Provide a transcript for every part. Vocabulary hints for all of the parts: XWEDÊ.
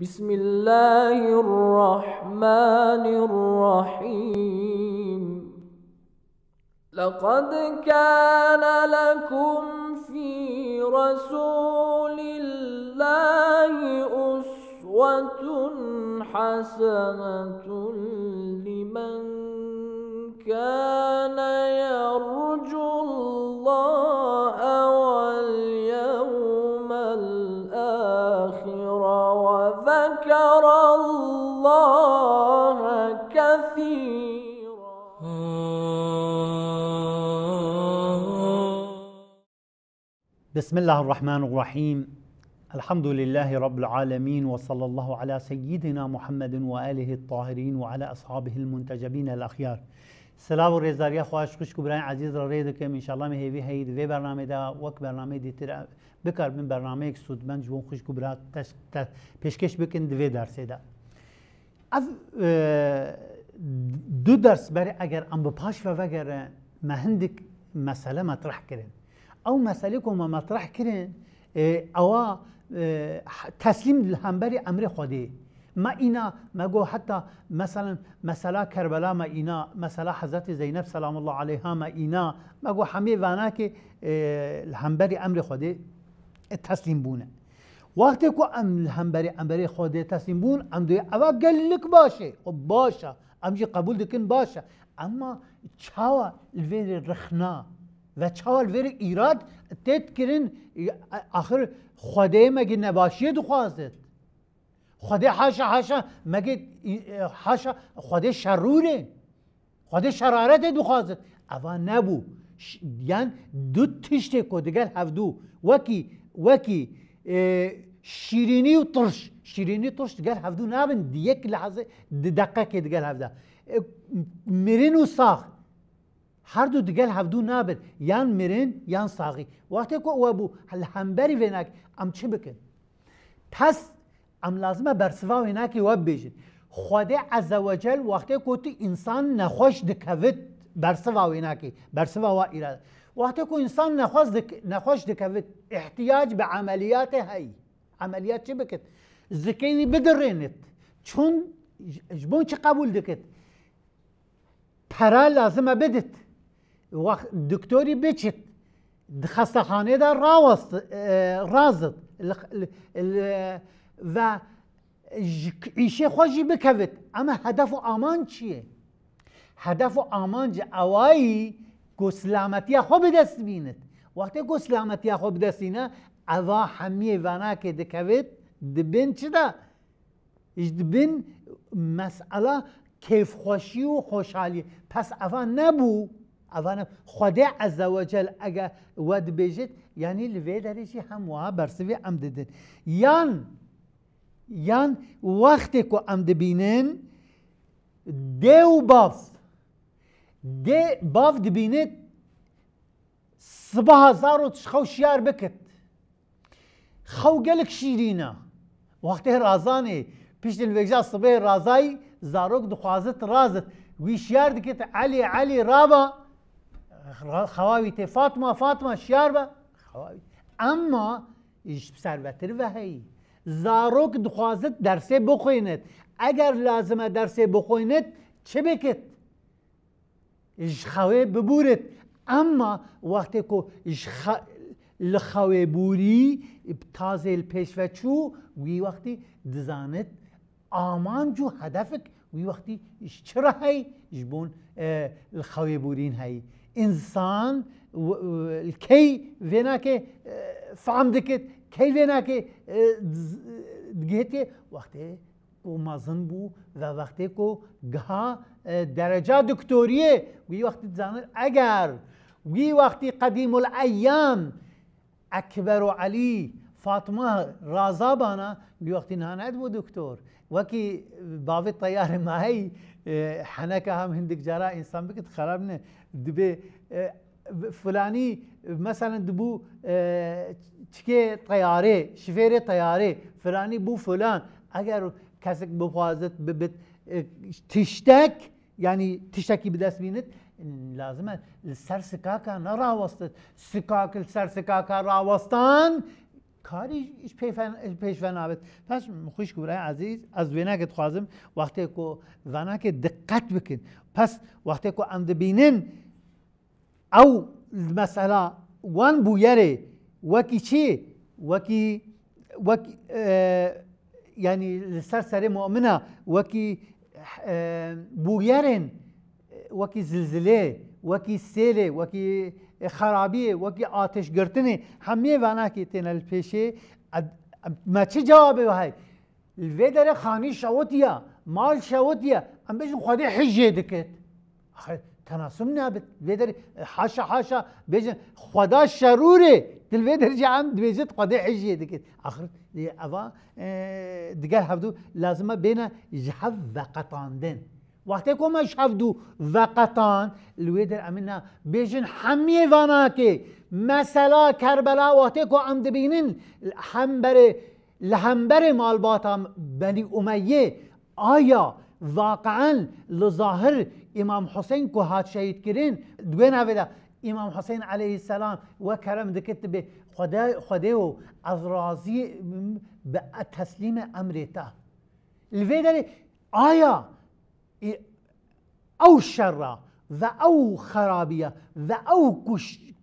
بسم الله الرحمن الرحيم لقد كان لكم في رسول الله أسوة حسنة لمن كان يرجو الله واليوم الآخر وذكر الله كثيرا. بسم الله الرحمن الرحيم. الحمد لله رب العالمين، وصلى الله على سيدنا محمد و آله الطاهرین و علی اصحابه المنتجبین الاخیار. سلام و رضایت خواهش خوش برای عزیز را رید که انشاءالله مهیوی هید و برنامه دا وک برنامه دیتر بکر من برنامه یک سودمند جوان خوش برای پیشکش بکن دو درسه دا از دو درس برای اگر ام بپاش و وگر مهندک مسئله مطرح کرن او مسئله که ما مطرح کرن او تسلیم همبری امر خوده ما اینا مگو حتی مثلا مسئله کربلا ما اینا مسئله حضرت زینب سلام الله علیها ما اینا مگو همه وانا که همبری امر خوده تسلیم بونه وقتی که همبری خوده تسلیم بون ام دوی اوا گلک باشه و باشه امجی قبول دکن باشه اما چاوا الویر رخنا و چاوال ویر ایراد تید کرن آخر خدای مگه نباشیه دو خواستد خدای حاشا مگه حاشا خدای شروره خدای شرارت دو خواستد اوه نبو یعن دو تشته که دگر هفدو وکی شیرینی و ترش شیرینی ترش دگر هفدو نبن دیک لحظه دقیقه که دگر هفده مرین و ساخت هر دو دگل هفدو نابد یان مرین یان ساقی وقتی که او ابو همبری وینک ام چه بکن پس ام لازمه برسوا وینکی وب بیجن خدا عزوجل وقتی که تو انسان نخوش دکوت برسوا وینکی برسوا و ایراد وقتی که انسان نخوش دکوت احتیاج به عملیات هایی عملیات چه بکن زکینی بدرینت چون جبون چه قبول دکت پرا لازمه بدت وقت دکتوری بچت خستخانه در رازد و ایشه خوشی بکوید اما هدف و آمان چیه؟ هدف و آمان جا اوایی که سلامتی خوب دست بیند وقتی که سلامتی خوب دستینه اوا همیه وانا که دکوید دبین چی ده؟ دبین مسئله کیف خوشی و خوشحالی پس اوا نبو خدا عزوجل اگه ود بیجید یعنی لوی درشی هموها برسوی ام ددن یان وقتی که ام دبینن ده و باف ده باف دبیند 7000 و تشخو شیار بکت خو گلک شیرینه وقتی رازانه پیش دلویجا صبح رازای زاروک دخوازت رازت وی شیار دکت علی رابا خواهیت فاطمه شیار با خواهیت اما سروتر وحی زاروک دخوازت درسه بخویند اگر لازمه درسه بخویند چه بکت؟ خواه ببورد اما وقتی که لخواه بوری تازه پیش و چو وی وقتی دزاند آمان جو هدفک وی وقتی چرا هی جبون الخوی بورین هی انسان کی وینا که فهم دکت کی وینا که دگهتی وقتی او مازن بو و وقتی که گها درجه دکتوریه وی وقتی دزانر اگر وی وقتی قدیم الایام اکبر و علی فاطمه رازا بانا وی وقتی نهاند بو دکتور وكي باب الطيارة ما هي حنكها من هندك جرا إنسان بكت خرابنا دبي فلاني مثلا دبو تكي طيارة شفيرة طيارة فلاني بو فلان أجر كسك بفازت ببت تشتك يعني تشتكي بدأس بينت لازم السر سكاكا نرا وسط سكاك السر سكاكا را وسطان کاری ایش پیش ونابد. پس خوش برای عزیز از وناکت خوازم وقتی که وناک دقت بکن. پس وقتی که اند بینن او مسئله وان بویره وکی چی وکی یعنی لسر مؤمنه وکی بویرن وکی زلزله وکی سیله وکی خرابیه وکی آتش گرتنه همه وانا که تنه الپیشه ما چه جوابه وحی الویدر خانی شوتیه مال شوتیه ام بیشن خواده حجه دکت آخه تناسم نابد ویدر حاشا حاشا بیشن خدا شروره الویدر جعم دویجت خواده حجه دکت آخر اوه دیگر هفدو لازمه بینه جحف و قطاندن وقتی که ما شفدو وقتان الویدر امنا بیشن همه وانا که مثلا کربلا وقتی که ام دبینن لهمبر مالباتا بنی امیه آیا واقعا لظاهر امام حسین که هات شهید کرین دوین اویده امام حسین علیه السلام و کرم دکت به خدا و از راضی به تسلیم امرتا الویدر آیا او شر و او خرابیه و او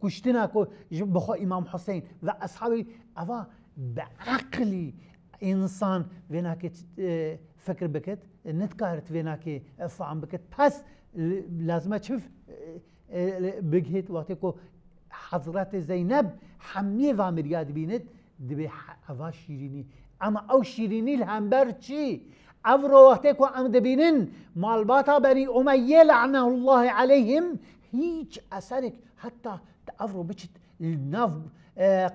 کشتنه که بخوا امام حسین و اصحابی اوه به عقلی انسان وینا که فکر بکت نتکارت وینا که فهم بکت. پس لازمه چف بگهید وقتی که حضرت زینب همه و مریاد بیند دبه اوه شیرینی اما او شیرینی الهمبر چی؟ او رو وقتی که ام دبینن مالباتا بنی امیه لعنه الله علیهم هیچ اثرک حتی او رو بچت ناف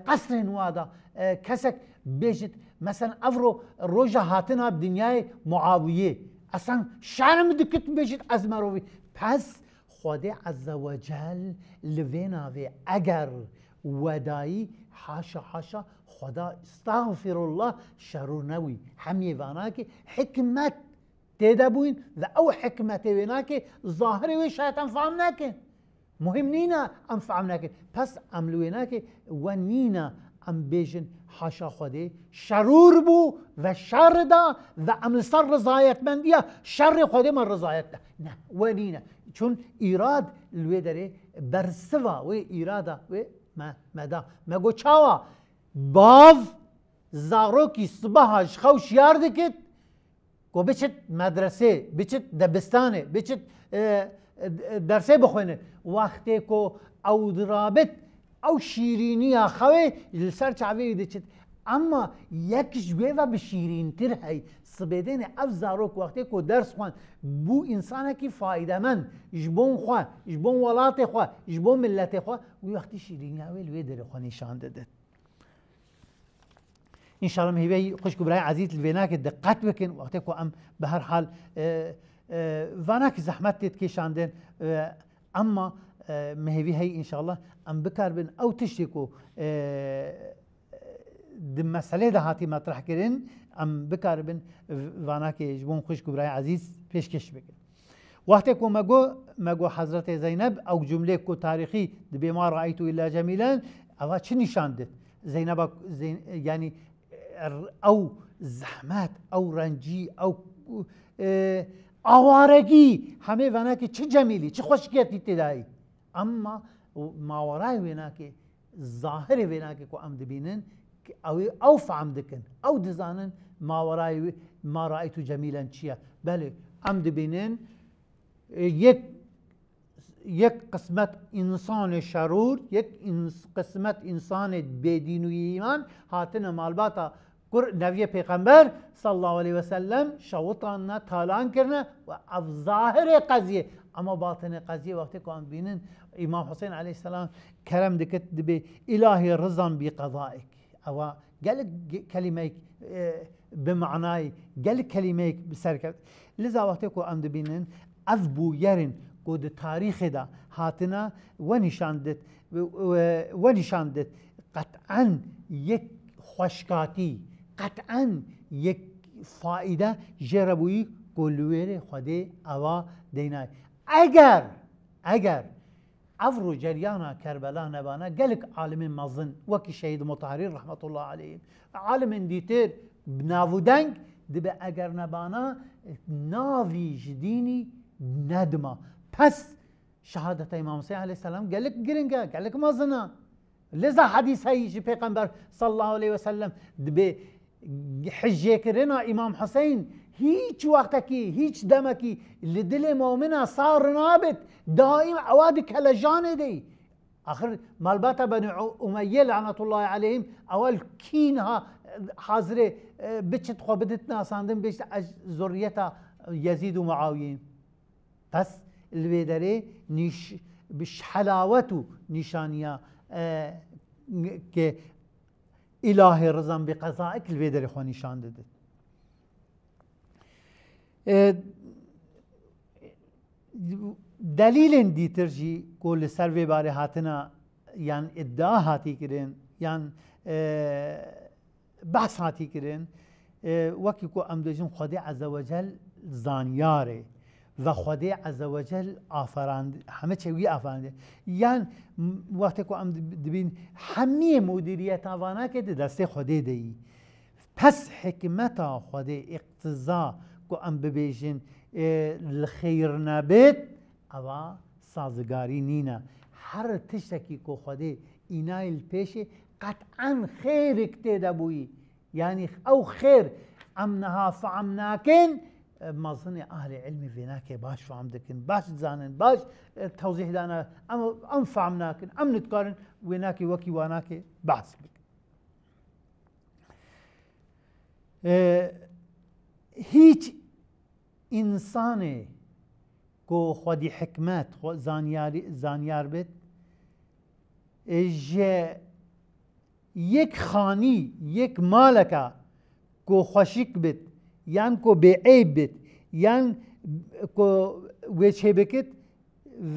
قصر نوادا کسک بجت مثلا او رو روژه هاتنا بدنیای معاویه اصلا شرم دکت بجت از مروی. پس خدا عزوجل لویناوی اگر ودایی حاشا حاشا خدا استغفر الله شرونوی همی وناکی حکمت تیده بوین و او حکمت وناکی ظاهری وی شاید انفعام نکن مهم نینا انفعام نکن. پس املویناکی و نینا ام بیجن حاشا خدا شرور بو و شر دا و املسر رضایت من دیا شر خدا من رضایت دا نه و نینا چون ایراد لوی داره برسوا و ایرادا و مدا مگو چاوا باو زاروکی صبحش خوش یارده کت که بچت مدرسه بچت دبستانه بچت درسه بخوینه وقتی که او درابط او شیرینی خواه لسر چاوی ده چت اما یکش بیوه به شیرینتر هی سبیدین او زاروک وقتی که درس خوان بو انسانه که فایده من جبون خواه جبون ولات خواه جبون ملت خواه وی وقتی شیرینی اوه لوی داره خواه نشان دادت. ان شاء الله مهیبه خوش که برای عزیز الویناک دقت بکن وقتی که ام به هر حال واناک زحمت دید کشاندن اما مهیبه هی ان شاء الله ام بکار بن او تشتی که دم مسئله ده هاتی مطرح کردن ام بکار بن واناک جبون خوش که برای عزیز پیشکش بکن. وقتی که مگو حضرت زینب او جمله که تاریخی دبی ما رأیتو الا جمیلن اوا چه نشان دید زینب یعنی او زحمت او رنجی او آوارگی همه ونا که چه جمیلی چه خوشگیتی تدایی اما ماورای ونا که ظاهر ونا که که ام دبینن او فهم دکن او دزانن ماورای ما رأیتو جمیلن چیه بله ام دبینن یک قسمت انسان شرور یک قسمت انسان بدین و ایمان هاتن مالباتا نبی پیغمبر صلی الله علیه وسلم شوطان تالان کرنه و ظاهر قضیه اما باطن قضیه وقتی که بینن امام حسین علیه السلام کرم دکت به الهی رضان بی قضائک او قال کلمه به معنای قال کلمه بسرک لذا وقتی که ام بینن اذبو یرن قد تاریخ دا هاتنا و نشاندت قطعا یک خوشکاتی قطعا یک فایده جربوی گلویر خود اوا دینای اگر عفرو جريانا كربلا نبانا قالك عالم مظن وكي شهيد مطهرين رحمة الله عليهم عالم ديتر بنافودنج دبا اگر نبانا نافي جديني ندمه بس شهادة امام حسين عليه السلام قالك جرينجا قالك مظنه لذا حديث هيجي پیغمبر صلى الله عليه وسلم دبا حجه كرنا امام حسين هیچ وقتکی هیچ دمکی لدل مؤمنه صار نابت دائم اواد کلجان دی آخر مالبات بنی امیه لعنت الله علیهم اول کینها حاضره بچت خو بدت ناساندن بچت ذریته یزید و معاویه پس الویدره نیش بش حلاوت و نشانیه که اله رضا به قضائک الویدره خو نشان داده دلیل دیتر جی کل سر و باره هاتنا یان ادعا هاتی کرن یان بحث هاتی کرن وکی کو امدوجن خدای عزوجل زانیاره و خدای عزوجل آفراند همه چه وی آفرانده یان وقتی کو ام دبین همه مدیریت آوانا که دست خدای دی پس حکمت خدای اقتضا که ام ببیجن الخیر نبید او سازگاری نینا هر تشکی که خدای اینایل پیشه قطعا خیر اکتیده بویی یعنی او خیر امنها فعم ناکن مظن اهل علمی فیناکه باش فعم دکن باش تزانن باش توضیح دانا ام فعم ناکن ام نتکارن ویناکی وکی واناکی بحث بکن هیچ انسانی که خودی حکمت خود زانیار بید جه یک خانی یک مالکا که خوشک بید یعن که بعیب بید یعن که ویچه بکید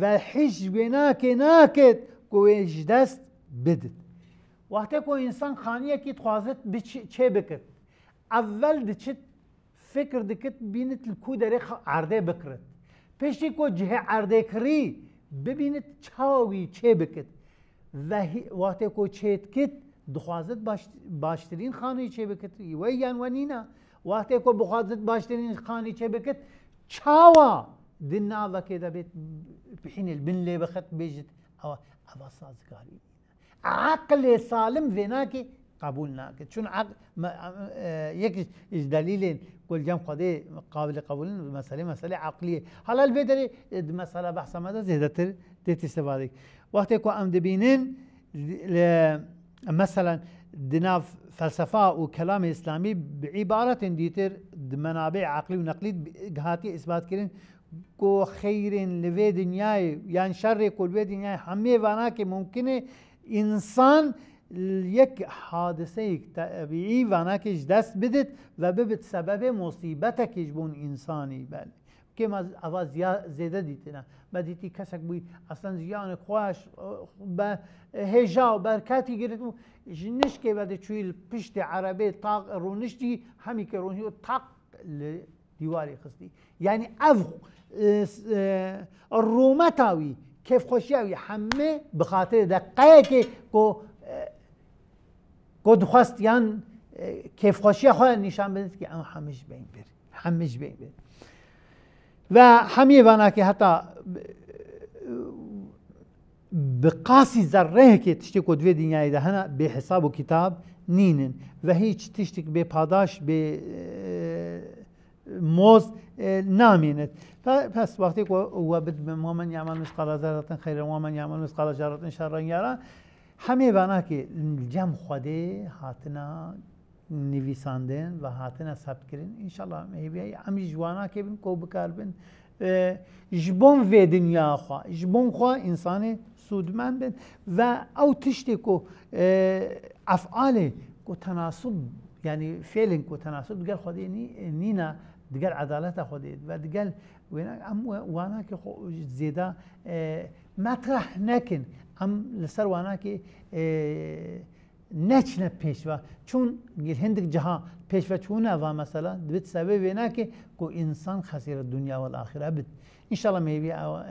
و حج بناکه ناکید که ویچ دست بدید وقتی که انسان خانیه که تخوازد چه بکید اول دیچه فکر دکت بینید لکو داره عرده بکرد پیشی که جه عرده کری ببینید چاوی چه بکت و وقتی که چهت کت دخوازت باشترین خانه چه بکت و یعنوانینا وقتی که بخوازت باشترین خانه چه بکت چاوا دننا و که دا بیت بحین البن لی بخط بیجت او سازگاری عقل سالم وینا که قبول ناکد چون یک دلیل کل جام خدای قابل قبول مسئله عقلیه حالا الویدره مسئله بحث مده زیاده تر دیت استفاده کن وقتی که ام دبینین مثلا دناف فلسفه و کلام اسلامی عبارت دیتر منابع عقلی و نقلی گهاتی اثبات کرن که خیر لوی دنیای یعنی شر کلوی دنیای همه وانا که ممکنه انسان یک حادثه طبیعی ونکش دست بدید و ببید سبب مصیبت کش بون انسانی بله که ما آواز زیده دیتنه و دیتی کسک بوی اصلا زیان خواهش با هجا و برکتی گرد و جنش که بده چوی پشت عربه طاق رونش دی همی که رونش و طاق دیواری خستی یعنی افغ رومتاوی کیف خوشیاوی همه بخاطر دقیقه که قد خواست یان کیف خوشی خود نشان بدید که اما همش بین بره همش بین بره و همیه وانا که حتی بقاسی ذره که تشتی که دوی دنیای دهنه به حساب و کتاب نینن و هیچ تشتی به پاداش به موز نامینت پس وقتی که او بد مومن یعمل مثقال ذره خیر مومن یعمل مثقال ذره شر یرا همه بنا که جمع خودی هاتنا نویساندن و هاتنا ثبت کردن انشالله میبینی همی جوانا که بین کو بکار بین جبون و دنیا خواه جبون خواه انسان سودمند بین و او تشتی که افعال که تناسب یعنی فعل که تناسب دیگر خودی نینا دیگر عدالت خودی و دیگر وانا که زیده مطرح نکن ام لسر وانا که نچنه پیشوا چون هندک جها پیشوا چونه و مثلا دوید سبب وینا که انسان خسیر دنیا و الاخره بد انشالله میبی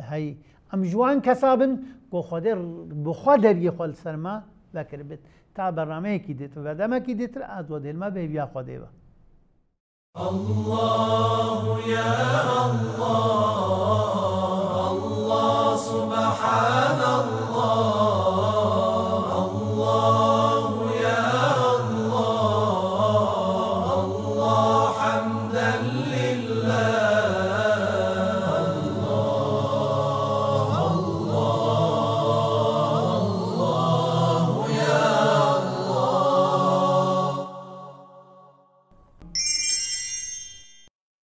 های هم جوان کسابن بخوادر یه خال سرما بکر بید تا برنامه اکی دیتر و دمه اکی دیتر از و دلما به بیا خواده با الله یا الله الله سبحان الله